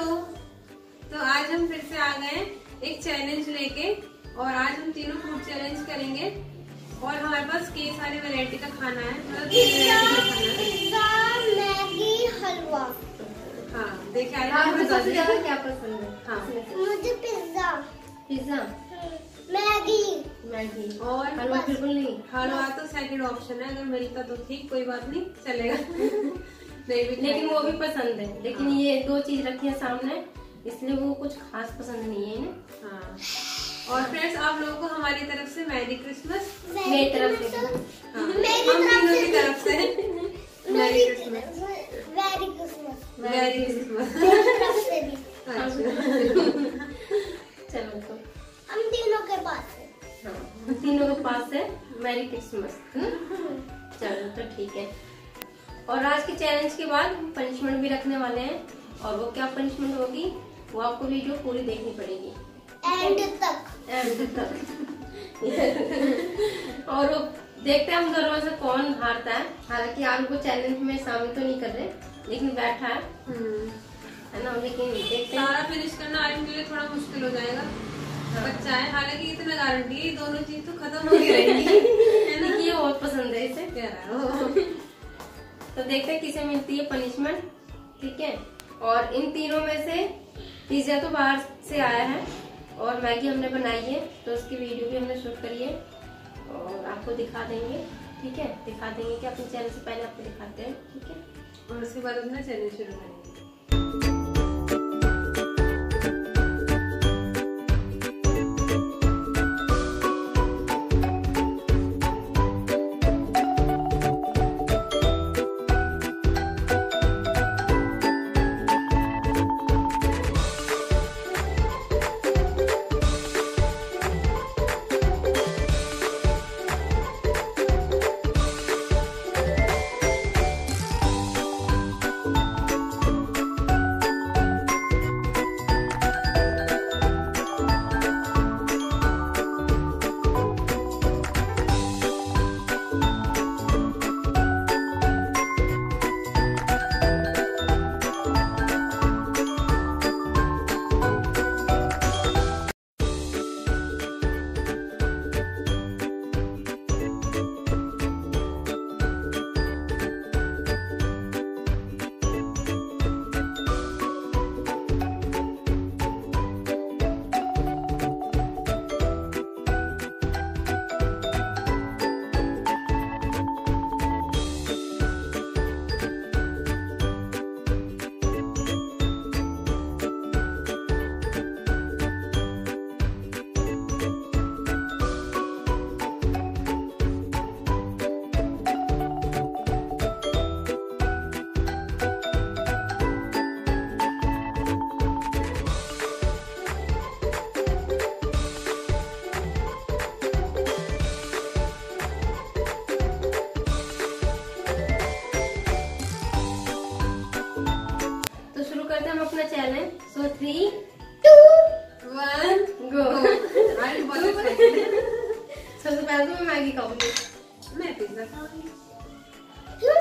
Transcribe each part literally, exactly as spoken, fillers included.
Hello. तो आज हम फिर से आ गए एक चैलेंज लेके और आज हम तीनों फूड चैलेंज करेंगे और हमारे पास कई सारे वैरायटी का खाना है, मतलब पिज़्ज़ा, मैगी, हलवा। हाँ देखिए आपको सबसे ज्यादा क्या पसंद है? हाँ मुझे पिज़्ज़ा पिज़्ज़ा मैगी मैगी और हलवा। बिल्कुल नहीं, हलवा तो सेकंड ऑप्शन है, अगर मिलता तो ठीक, कोई बात नहीं चलेगा। नहीं भी, लेकिन वो भी पसंद है, लेकिन हाँ। ये दो चीज रखी है सामने, इसलिए वो कुछ खास पसंद नहीं है ना। हाँ। और फ्रेंड्स आप लोगों को हमारी तरफ से मैरी क्रिसमस, मेरी तरफ से हम तीनों की तरफ से merry Christmas merry Christmas merry Christmas. चलो तो हम तीनों के पास है, हाँ तीनों के पास है मैरी क्रिसमस। चलो तो ठीक है। और आज के चैलेंज के बाद पनिशमेंट भी रखने वाले हैं, और वो क्या पनिशमेंट होगी वो आपको वीडियो पूरी देखनी पड़ेगी एंड तक एंड तक। और वो देखते हैं हम दोनों से कौन हारता है। हालांकि आप को चैलेंज में शामिल तो नहीं कर रहे, लेकिन बैठा है है ना, लेकिन देखते हैं। सारा फिनिश करना आयरन के लिए थोड़ा मुश्किल हो जाएगा, बच्चा है। हालांकि इतना गारंटी है दोनों चीज तो खत्म हो गई रहेगी, है ना। ये बहुत पसंद है इसे, कह रहा हो। तो देखते हैं किसे मिलती है पनिशमेंट, ठीक है। और इन तीनों में से पिज्जा तो बाहर से आया है और मैगी हमने बनाई है, तो उसकी वीडियो भी हमने शूट करी है और आपको दिखा देंगे, ठीक है। दिखा देंगे कि अपने चैनल से पहले आपको दिखाते हैं, ठीक है। और उसके बाद अपना चैनल शुरू करेंगे। So three, two, one, go. I'm बहुत excited. सबसे पहले तो मैं मैगी खाऊंगी। मैं पिज़्ज़ा खाऊंगी। क्यों?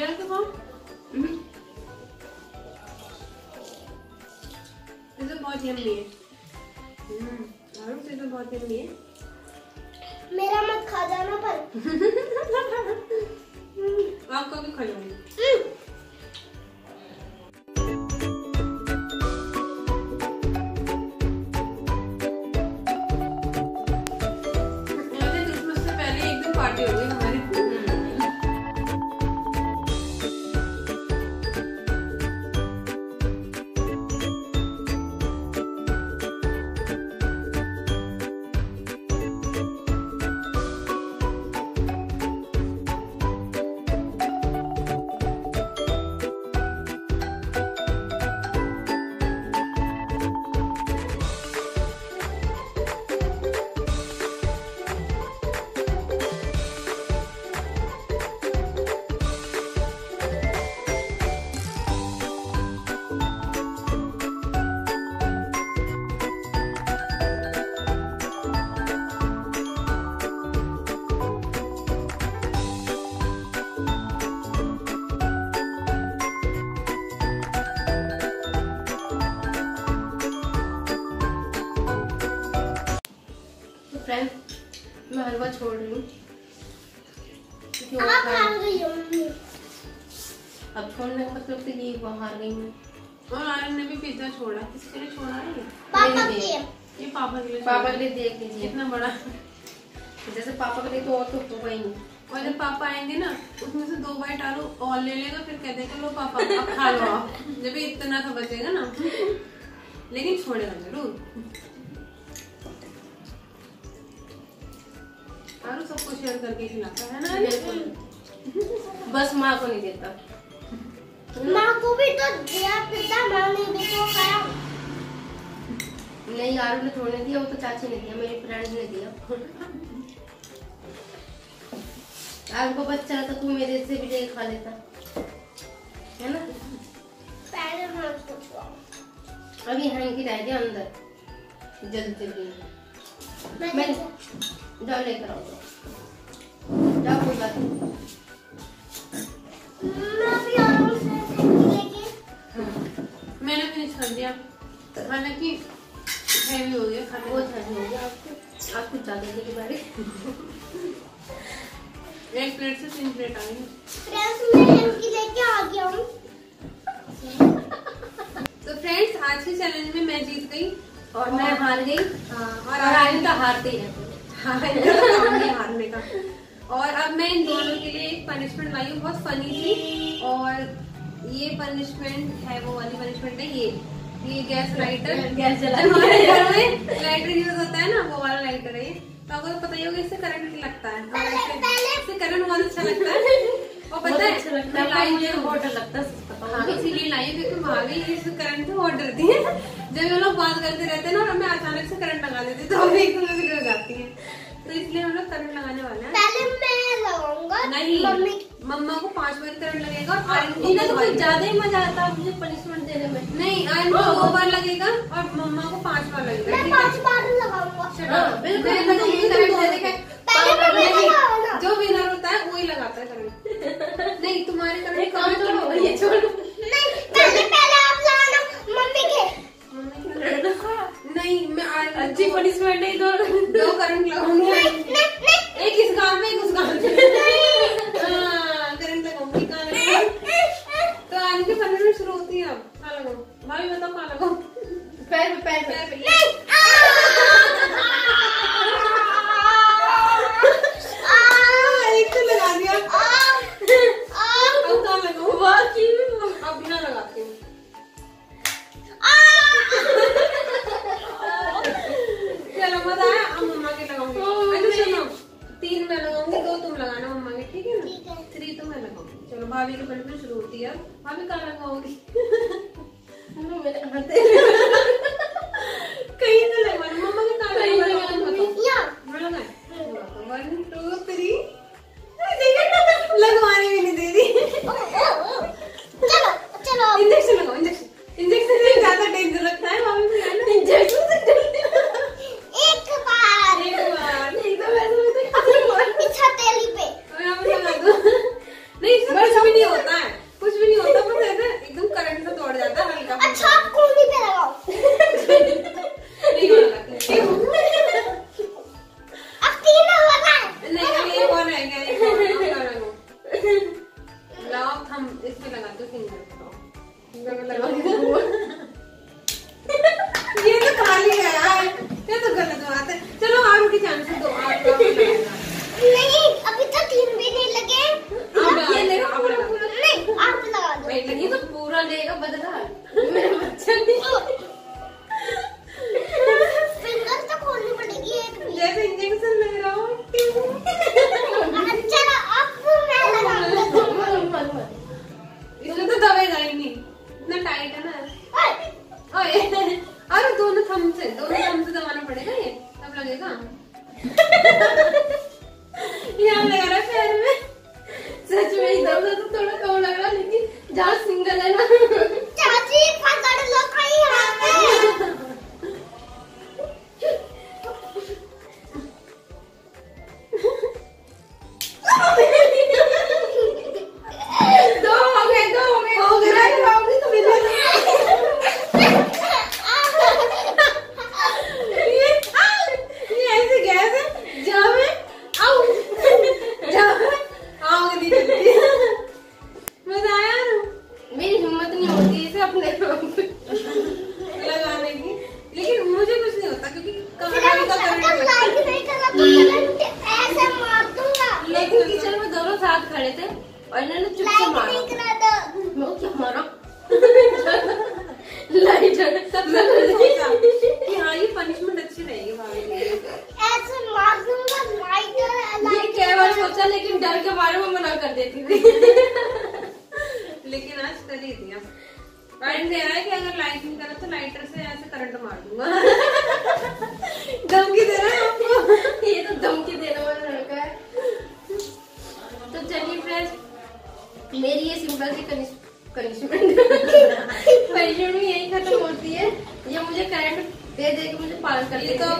यार तो कौन? ये तो बहुत यम्मी है। हम्म, आरुष ये तो बहुत यम्मी है। मेरा मत खा जाना पर। आपको भी खा लूंगी। मैं हलवा छोड़ रही हूँ। अब छोड़ने का मतलब तो ये हार गई हूँ। और आर्यन ने भी पिज्जा छोड़ा। किसके लिए छोड़ा है? पापा के लिए। ये पापा के लिए। पापा के लिए देख लीजिए इतना बड़ा। जैसे पापा के लिए तो और तो हो गई। और जब पापा आएंगे ना उसमें से दो बाइट आलू और ले लेगा, फिर कह देगा लो पापा अब खा लो आप। जब इतना तो बचेगा ना, लेकिन छोड़ेगा जरूर। आरू सबको शेयर करके खिलाता है ना, बिल्कुल। बस माँ को नहीं देता। माँ को भी तो दिया पिज्जा, माँ ने भी तो खाया। नहीं आरू ने थोड़े दिया, वो तो चाची ने दिया, मेरी फ्रेंड ने दिया। आरू को बच्चा था, तू मेरे से भी ले खा लेता है ना। पहले हाँ तो खाओ, अभी हम की रह गया अंदर। जल्दी जल्दी मैं जाओ लेकर आऊँ, जाओ कोई बात नहीं। मैंने फिनिश कर दिया, खाना की हैवी हो गया, खाना बहुत हैवी हो गया। आपको आपको ज़्यादा देने के बारे एक प्लेट से तीन प्लेट आ गई। फ्रेंड्स मैं इनकी लेके आ गया हूँ। तो फ्रेंड्स आज के चैलेंज में मैं जीत गई और मैं हार गई। और आर्यन का हारते ही है हारने का। और अब मैं इन दोनों के लिए एक पनिशमेंट लाई हूँ, बहुत फनी थी। और ये पनिशमेंट है वो वाली पनिशमेंट है, ये ये गैस लाइटर, गैस जलाने वाले घर में लाइटर यूज होता है ना, वो वाला लाइटर है। तो आपको तो पता ही होगा इससे करंट लगता है, और इससे करंट बहुत अच्छा लगता है। और पता है लाइन में हॉट लगता है, इसीलिए लाई क्योंकि वहाँ गई इससे करंट से हॉट डरती है। जब ये लोग बात करते रहते हैं ना और हमें अचानक से करंट लगा देती है, तो हम एक दूसरे से डर जाती है। तो इसलिए हम लोग करंट लगाने वाले हैं। पहले मैं लगाऊंगा, नहीं मम्मा को पांच बार करंट लगेगा। और आर्यन को तो ज्यादा ही मजा आता है मुझे पनिशमेंट देने में। नहीं आर्यन को दो बार लगेगा और मम्मा को पांच बार लगेगा। मैं पांच बार लगाऊंगा बिल्कुल। जो विनर होता है वो ही लगाता है करंट। नहीं तुम्हारे करंट कम तो हो गई है, छोड़ो। नहीं मैं अच्छी पनिशमेंट नहीं, दो दो करंट लगाऊंगी, एक इस गांव में एक उस गांव में। शुरू होती है अब कहाँ लगाओ भाभी, बताओ कहाँ लगाओ? पैर पे, पैर पे, पैर पे। नहीं एक तो लगा दिया, अब कहाँ लगाऊं? बाकी अब बिना लगाती हूँ। चलो मजा आया, अब मम्मा के लगाऊंगी। अच्छा सुनो, तीन मैं लगाऊंगी, दो तुम लगाना मम्मा के, ठीक है ना? थ्री तो मैं लगाऊंगी। चलो भाभी के पन में शुरू होती है, भाभी कहाँ लगाओगी? कहीं तो लगा, मम्मा के कहाँ लगाना? वन टू थ्री, लगवाने भी नहीं दे रही। चलो चलो इंजेक्शन लगाओ, इंजेक्शन इंजेक्शन से ज्यादा डेंजर लगता है भाभी को। इंजेक्शन से एक बार एक बार एक बार पीछा तेली पे और हम लगा दो। नहीं कुछ भी नहीं होता है, कुछ भी नहीं होता, बस ऐसे एकदम करंट से दौड़ जाता है हल्का। अच्छा कोहनी पे लगाओ। नहीं अब तीन होगा। नहीं ये कौन है क्या? लगाओ हम इसमें लगा दो, फिंगर में लगाओ। ये तो खाली है यार, ये तो गलत बात है। चलो आरू की चांस दो, आरू नहीं अभी तक तीन भी नहीं लगे। नहीं तो पूरा लेगा बदला मेरे बच्चे ने। फिंगर तो खोलनी पड़ेगी एक भी। जैसे इंजेक्शन लग रहा हो। अच्छा अब मैं लगाऊंगा। इसमें तो दोनों साथ खड़े थे और इन्होंने चुप से मारा। लाइट हाँ ये पनिशमेंट अच्छी रहेगी भाभी। कई बार सोचा लेकिन डर के बारे में मना कर देती थी लेकिन आज कर ही दिया। करंट दे रहा है कि अगर लाइट नहीं करा तो लाइटर से ऐसे करंट मार दूंगा। धमकी दे रहा है आपको। ये तो धमकी देने वाला लड़का है। तो चलिए फ्रेंड्स मेरी ये सिंपल सी पनिशमेंट पनिशमेंट भी यही खत्म होती है। ये मुझे करंट दे दे के मुझे पागल कर ले। तो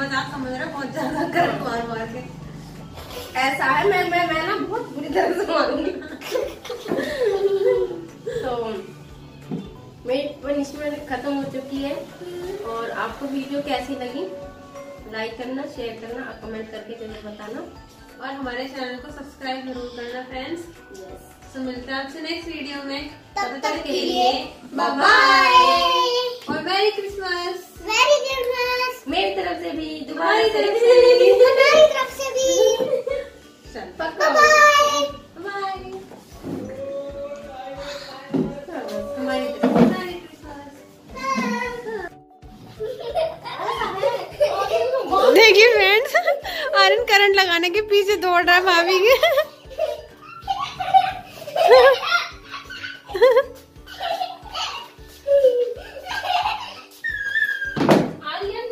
मजाक समझ रहा है बहुत ज्यादा करंट मार मार के ऐसा है। मैं मैं मैं ना बहुत बुरी तरह से मारूंगी। तो मेरी पनिशमेंट खत्म हो चुकी है। और आपको वीडियो कैसी लगी लाइक करना, शेयर करना और कमेंट करके जरूर बताना और हमारे चैनल को सब्सक्राइब जरूर करना फ्रेंड्स। तो मिलते हैं आपसे नेक्स्ट वीडियो में। तब तक के लिए बाय बाय और मैरी क्रिसमस। मैरी क्रिसमस मेरी तरफ से भी, तुम्हारी तरफ से भी, तुम्हारी तरफ से भी। पक्का बाय। देखिए फ्रेंड्स आर्यन करंट लगाने के पीछे दौड़ रहा है भाभी के। आर्यन